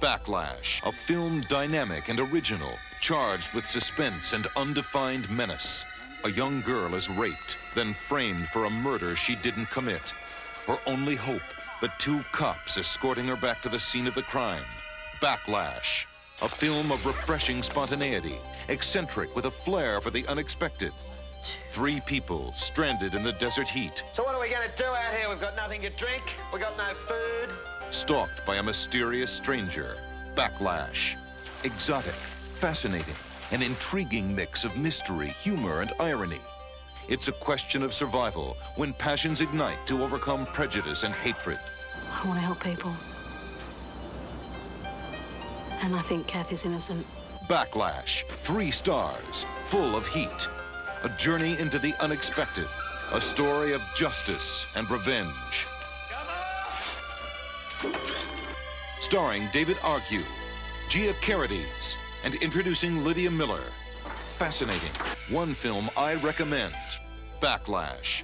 Backlash, a film dynamic and original, charged with suspense and undefined menace. A young girl is raped, then framed for a murder she didn't commit. Her only hope, the two cops escorting her back to the scene of the crime. Backlash, a film of refreshing spontaneity, eccentric with a flair for the unexpected. Three people stranded in the desert heat. So what are we going to do out here? We've got nothing to drink. We've got no food. Stalked by a mysterious stranger. Backlash. Exotic, fascinating, an intriguing mix of mystery, humor, and irony. It's a question of survival when passions ignite to overcome prejudice and hatred. I want to help people. And I think Kath is innocent. Backlash. 3 stars. Full of heat. A journey into the unexpected, a story of justice and revenge. Starring David Argue, Gia Carides, and introducing Lydia Miller. Fascinating. One film I recommend, Backlash.